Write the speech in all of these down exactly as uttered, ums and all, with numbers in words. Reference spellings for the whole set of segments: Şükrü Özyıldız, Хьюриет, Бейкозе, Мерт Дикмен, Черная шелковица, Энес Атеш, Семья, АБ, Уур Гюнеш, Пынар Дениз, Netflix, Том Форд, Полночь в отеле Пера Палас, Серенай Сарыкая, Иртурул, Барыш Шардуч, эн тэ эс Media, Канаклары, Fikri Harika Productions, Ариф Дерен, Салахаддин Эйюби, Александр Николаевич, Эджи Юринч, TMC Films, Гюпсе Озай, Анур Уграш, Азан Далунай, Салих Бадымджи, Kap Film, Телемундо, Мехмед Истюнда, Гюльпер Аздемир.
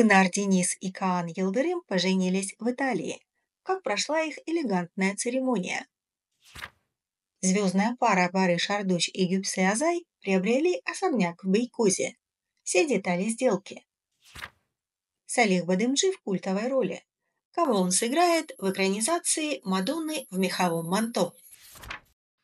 Пынар Дениз и Каан Йылдырым поженились в Италии. Как прошла их элегантная церемония? Звездная пара Барыш Шардуч и Гюпсе Озай приобрели особняк в Бейкозе. Все детали сделки. Салих Бадымджи в культовой роли. Кого он сыграет в экранизации «Мадонны в меховом манто»?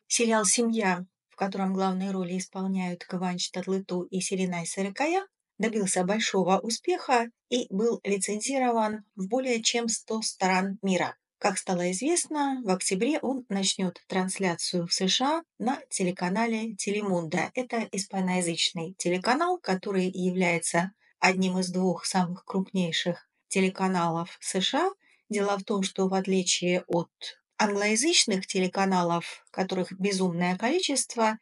Сериал «Семья», в котором главные роли исполняют Кыванч Татлытуг и Серенай Сарыкая, добился большого успеха и был лицензирован в более чем сто стран мира. Как стало известно, в октябре он начнет трансляцию в США на телеканале Телемундо. Это испаноязычный телеканал, который является одним из двух самых крупнейших телеканалов США. Дело в том, что в отличие от англоязычных телеканалов, которых безумное количество,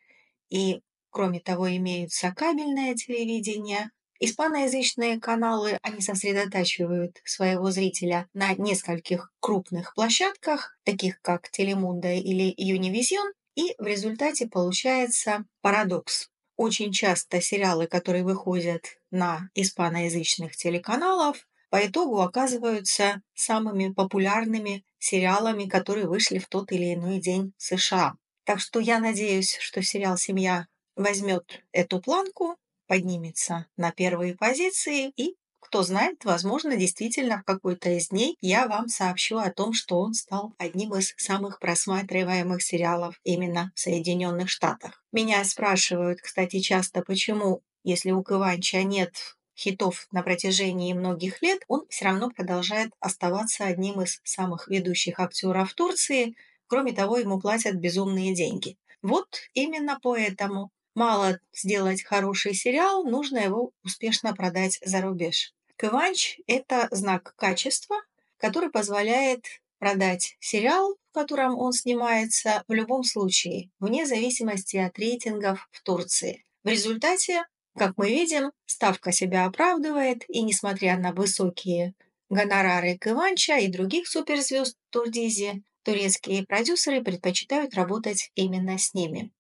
и, кроме того, имеются кабельное телевидение, испаноязычные каналы, они сосредотачивают своего зрителя на нескольких крупных площадках, таких как Телемундо или Юнивизион, и в результате получается парадокс. Очень часто сериалы, которые выходят на испаноязычных телеканалах, по итогу оказываются самыми популярными сериалами, которые вышли в тот или иной день в США. Так что я надеюсь, что сериал «Семья» возьмет эту планку, поднимется на первые позиции, и, кто знает, возможно, действительно в какой-то из дней я вам сообщу о том, что он стал одним из самых просматриваемых сериалов именно в Соединенных Штатах. Меня спрашивают, кстати, часто, почему, если у Кыванча нет хитов на протяжении многих лет, он все равно продолжает оставаться одним из самых ведущих актеров Турции, кроме того, ему платят безумные деньги. Вот именно поэтому. Мало сделать хороший сериал, нужно его успешно продать за рубеж. Кыванч – это знак качества, который позволяет продать сериал, в котором он снимается, в любом случае, вне зависимости от рейтингов в Турции. В результате, как мы видим, ставка себя оправдывает, и несмотря на высокие гонорары Кыванча и других суперзвезд Турдизи, турецкие продюсеры предпочитают работать именно с ними.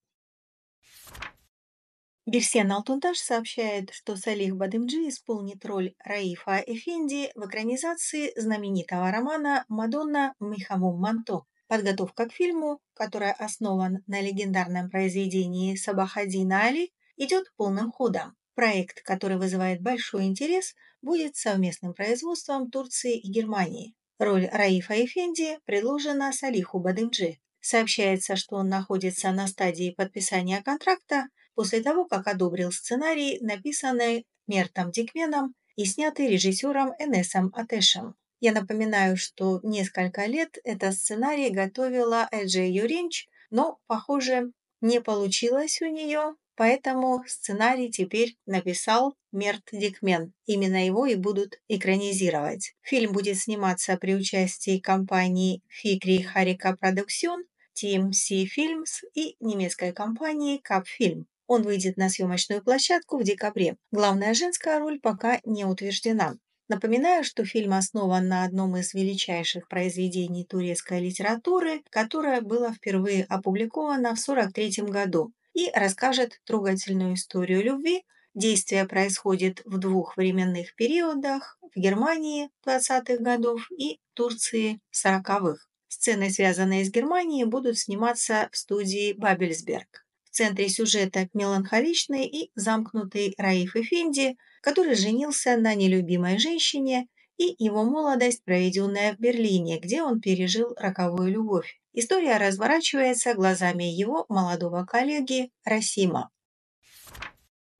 Бирсен Алтунташ сообщает, что Салих Бадымджи исполнит роль Раифа Эфенди в экранизации знаменитого романа «Мадонна в меховом манто». Подготовка к фильму, который основан на легендарном произведении Сабахаддина Али, идет полным ходом. Проект, который вызывает большой интерес, будет совместным производством Турции и Германии. Роль Раифа Эфенди предложена Салиху Бадымджи. Сообщается, что он находится на стадии подписания контракта, после того, как одобрил сценарий, написанный Мертом Дикменом и снятый режиссером Энесом Атешем. Я напоминаю, что несколько лет этот сценарий готовила Эджи Юринч, но, похоже, не получилось у нее, поэтому сценарий теперь написал Мерт Дикмен. Именно его и будут экранизировать. Фильм будет сниматься при участии компании Fikri Harika Productions, ти эм си Films и немецкой компании Kap Film. Он выйдет на съемочную площадку в декабре. Главная женская роль пока не утверждена. Напоминаю, что фильм основан на одном из величайших произведений турецкой литературы, которое было впервые опубликовано в тысяча девятьсот сорок третьем году и расскажет трогательную историю любви. Действие происходит в двух временных периодах – в Германии двадцатых годов и Турции сороковых. Сцены, связанные с Германией, будут сниматься в студии «Бабельсберг». В центре сюжета меланхоличный и замкнутый Раиф Эфенди, который женился на нелюбимой женщине, и его молодость, проведенная в Берлине, где он пережил роковую любовь. История разворачивается глазами его молодого коллеги Расима.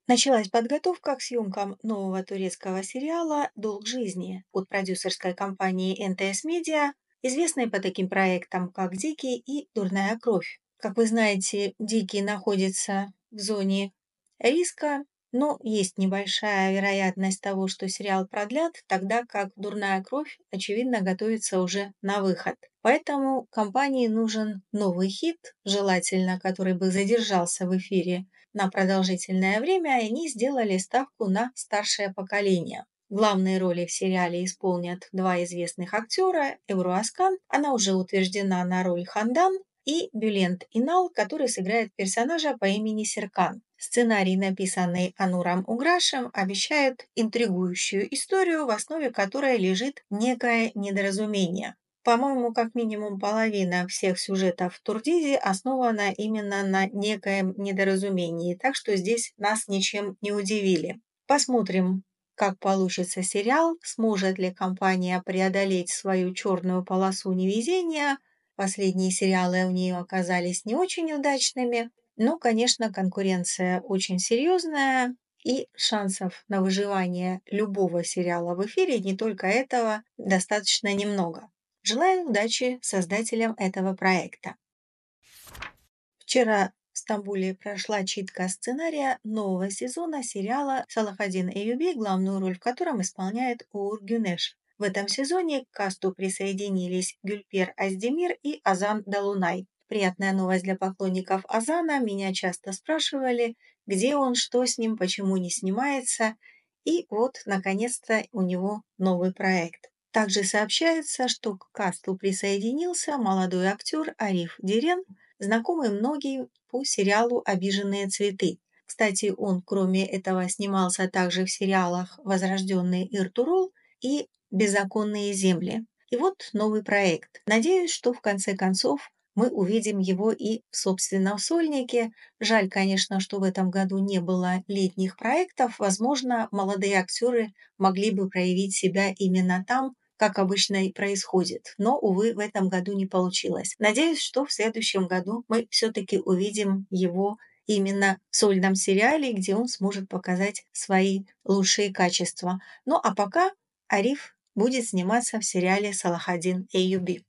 Началась подготовка к съемкам нового турецкого сериала «Долг жизни» от продюсерской компании эн тэ эс Media, известной по таким проектам, как «Дикий» и «Дурная кровь». Как вы знаете, «Дикий» находится в зоне риска, но есть небольшая вероятность того, что сериал продлят, тогда как «Дурная кровь», очевидно, готовится уже на выход. Поэтому компании нужен новый хит, желательно, который бы задержался в эфире на продолжительное время, и они сделали ставку на старшее поколение. Главные роли в сериале исполнят два известных актера – Эбру Озкан, она уже утверждена на роль Хандан, и Бюлент Инал, который сыграет персонажа по имени Серкан. Сценарий, написанный Ануром Уграшем, обещает интригующую историю, в основе которой лежит некое недоразумение. По-моему, как минимум половина всех сюжетов в Турдизе основана именно на некоем недоразумении, так что здесь нас ничем не удивили. Посмотрим, как получится сериал, сможет ли компания преодолеть свою черную полосу невезения. Последние сериалы у нее оказались не очень удачными. Но, конечно, конкуренция очень серьезная, и шансов на выживание любого сериала в эфире, не только этого, достаточно немного. Желаю удачи создателям этого проекта. Вчера в Стамбуле прошла читка сценария нового сезона сериала «Салахаддин Эйюби», главную роль в котором исполняет Уур Гюнеш. В этом сезоне к касту присоединились Гюльпер Аздемир и Азан Далунай. Приятная новость для поклонников Азана. Меня часто спрашивали, где он, что с ним, почему не снимается. И вот, наконец-то, у него новый проект. Также сообщается, что к касту присоединился молодой актер Ариф Дерен, знакомый многим по сериалу «Обиженные цветы». Кстати, он, кроме этого, снимался также в сериалах «Возрожденный Иртурул» и «Беззаконные земли». И вот новый проект. Надеюсь, что в конце концов мы увидим его и в собственном сольнике. Жаль, конечно, что в этом году не было летних проектов. Возможно, молодые актеры могли бы проявить себя именно там, как обычно и происходит. Но, увы, в этом году не получилось. Надеюсь, что в следующем году мы все-таки увидим его именно в сольном сериале, где он сможет показать свои лучшие качества. Ну а пока Ариф будет сниматься в сериале «Салахаддин Эйюби».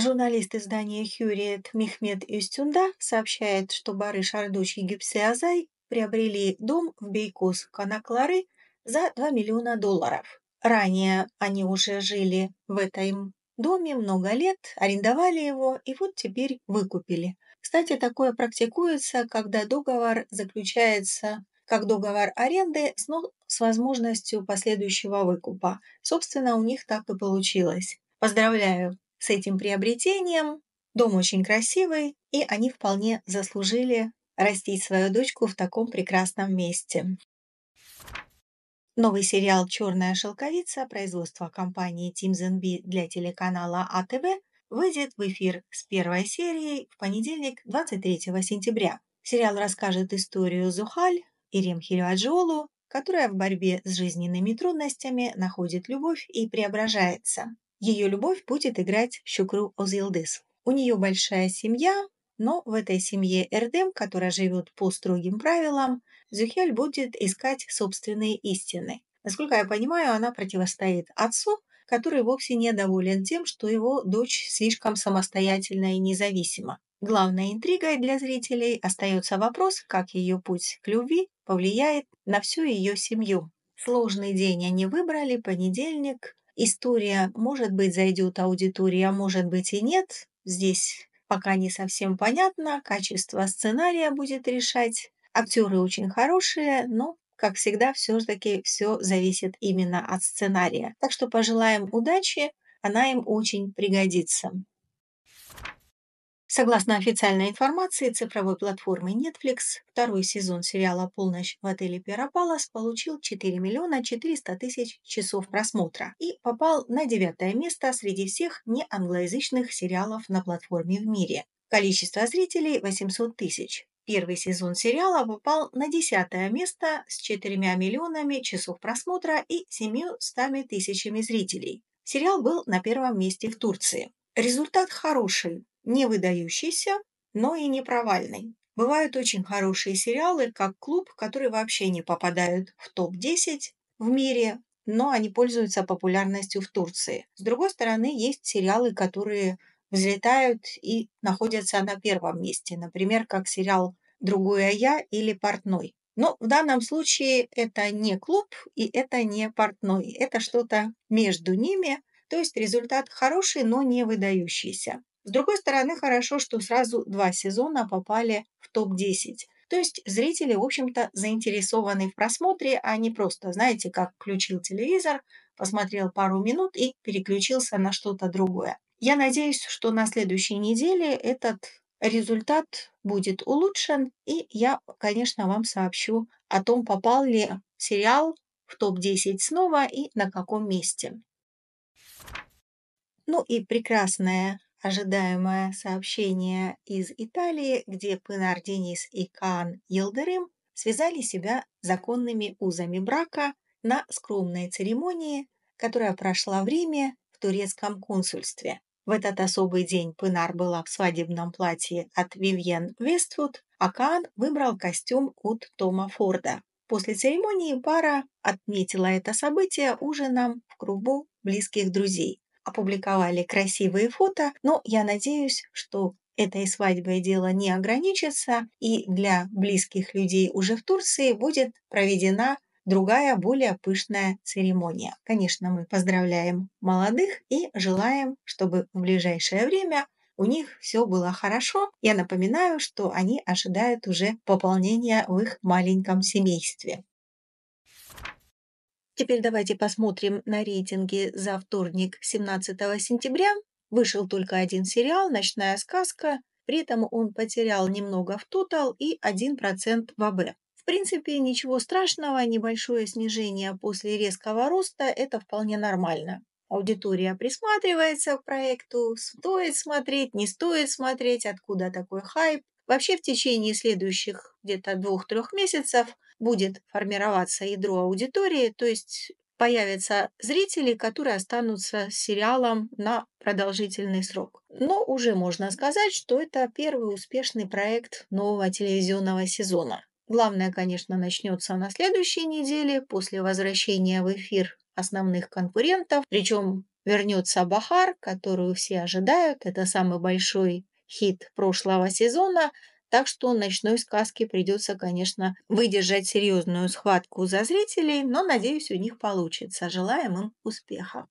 Журналист издания «Хьюриет» Мехмед Истюнда сообщает, что Барыш Шардуч и Гюпсе Озай приобрели дом в Бейкозе, Канаклары за два миллиона долларов. Ранее они уже жили в этом доме много лет, арендовали его и вот теперь выкупили. Кстати, такое практикуется, когда договор заключается как договор аренды, но с возможностью последующего выкупа. Собственно, у них так и получилось. Поздравляю с этим приобретением. Дом очень красивый, и они вполне заслужили растить свою дочку в таком прекрасном месте. Новый сериал «Черная шелковица» производства компании ТимЗенБи для телеканала АТВ выйдет в эфир с первой серии в понедельник, двадцать третьего сентября. Сериал расскажет историю Зухаль, Ирем Хелюаджиолу, которая в борьбе с жизненными трудностями находит любовь и преображается. Ее любовь будет играть Şükrü Özyıldız. У нее большая семья, но в этой семье Эрдем, которая живет по строгим правилам, Зюхель будет искать собственные истины. Насколько я понимаю, она противостоит отцу, который вовсе не доволен тем, что его дочь слишком самостоятельна и независима. Главной интригой для зрителей остается вопрос, как ее путь к любви повлияет на всю ее семью. Сложный день они выбрали, понедельник. История, может быть, зайдет аудитория, может быть и нет. Здесь пока не совсем понятно. Качество сценария будет решать. Актеры очень хорошие, но, как всегда, все-таки все зависит именно от сценария. Так что пожелаем удачи, она им очень пригодится. Согласно официальной информации цифровой платформы Netflix, второй сезон сериала «Полночь в отеле Пиропалас» получил четыре миллиона четыреста тысяч часов просмотра и попал на девятое место среди всех неанглоязычных сериалов на платформе в мире. Количество зрителей – восемьсот тысяч. Первый сезон сериала попал на десятое место с четырьмя миллионами часов просмотра и семьюстами тысячами зрителей. Сериал был на первом месте в Турции. Результат хороший. Не выдающийся, но и не провальный. Бывают очень хорошие сериалы, как «Клуб», которые вообще не попадают в топ десять в мире, но они пользуются популярностью в Турции. С другой стороны, есть сериалы, которые взлетают и находятся на первом месте, например, как сериал «Другое я» или «Портной». Но в данном случае это не «Клуб» и это не «Портной». Это что-то между ними, то есть результат хороший, но не выдающийся. С другой стороны, хорошо, что сразу два сезона попали в топ десять. То есть зрители, в общем-то, заинтересованы в просмотре, а не просто, знаете, как включил телевизор, посмотрел пару минут и переключился на что-то другое. Я надеюсь, что на следующей неделе этот результат будет улучшен, и я, конечно, вам сообщу о том, попал ли сериал в топ десять снова и на каком месте. Ну и прекрасное ожидаемое сообщение из Италии, где Пынар Дениз и Каан Йылдырым связали себя законными узами брака на скромной церемонии, которая прошла в Риме в турецком консульстве. В этот особый день Пынар была в свадебном платье от Вивьен Вествуд, а Каан выбрал костюм от Тома Форда. После церемонии пара отметила это событие ужином в кругу близких друзей. Опубликовали красивые фото, но я надеюсь, что этой свадьбой дело не ограничится, и для близких людей уже в Турции будет проведена другая, более пышная церемония. Конечно, мы поздравляем молодых и желаем, чтобы в ближайшее время у них все было хорошо. Я напоминаю, что они ожидают уже пополнения в их маленьком семействе. Теперь давайте посмотрим на рейтинги за вторник, семнадцатого сентября. Вышел только один сериал «Ночная сказка», при этом он потерял немного в тотал и один процент в АБ. В принципе, ничего страшного, небольшое снижение после резкого роста – это вполне нормально. Аудитория присматривается к проекту, стоит смотреть, не стоит смотреть, откуда такой хайп. Вообще в течение следующих где-то двух-трех месяцев будет формироваться ядро аудитории, то есть появятся зрители, которые останутся с сериалом на продолжительный срок. Но уже можно сказать, что это первый успешный проект нового телевизионного сезона. Главное, конечно, начнется на следующей неделе, после возвращения в эфир основных конкурентов. Причем вернется «Бахар», которую все ожидают. Это самый большой хит прошлого сезона. Так что «Ночной сказке» придется, конечно, выдержать серьезную схватку за зрителей, но, надеюсь, у них получится. Желаем им успеха.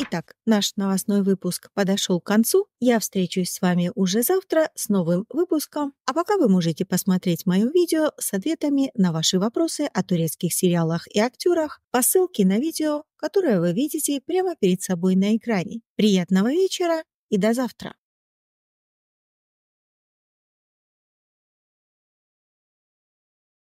Итак, наш новостной выпуск подошел к концу. Я встречусь с вами уже завтра с новым выпуском. А пока вы можете посмотреть мое видео с ответами на ваши вопросы о турецких сериалах и актерах по ссылке на видео, которое вы видите прямо перед собой на экране. Приятного вечера и до завтра!